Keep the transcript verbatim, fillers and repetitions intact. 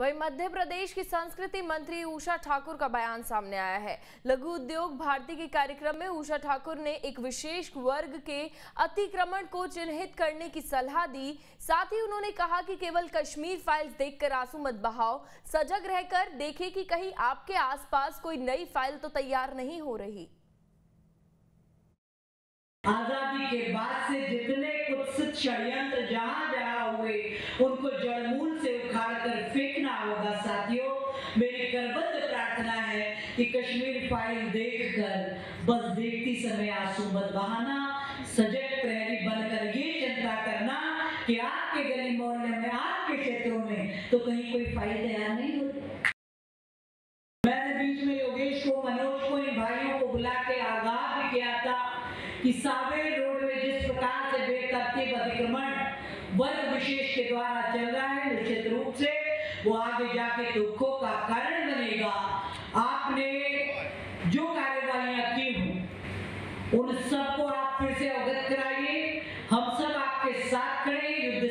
वहीं मध्य प्रदेश की संस्कृति मंत्री उषा ठाकुर का बयान सामने आया है। लघु उद्योग भारती के कार्यक्रम में उषा ठाकुर ने एक विशेष वर्ग के अतिक्रमण को चिन्हित करने की सलाह दी। साथ ही उन्होंने कहा कि केवल कश्मीर फाइल्स देखकर आंसू मत बहाओ, सजग रहकर देखें कि कहीं आपके आसपास कोई नई फाइल तो तैयार नहीं हो रही। आजादी के बाद से जितने कुछ षड्यंत्र जहाँ जहाँ हुए उनको जड़मूल से उखाड़ कर फेंकना होगा। साथियों, मेरी करबद्ध प्रार्थना है कि कश्मीर फाइल देखकर बस देखती समय आंसू मत बहाना, सजग प्रहरी बनकर ये चिंता करना कि आपके गली मोहल्ले में, आपके क्षेत्रों में तो कहीं कोई फाइल तैयार नहीं होती। मैंने बीच में योगेश को, मनोज को, इन भाइयों को बुला के आगाह भी किया था कि सावेर रोड में जिस प्रकार से बेतरतीब अतिक्रमण वर्ग विशेष के द्वारा चल रहा है निश्चित रूप से वो आगे जाके दुखों का कारण बनेगा। आपने जो कार्यवाहियां की हो उन सबको आप फिर से अवगत कराइए। हम सब आपके साथ खड़े हैं।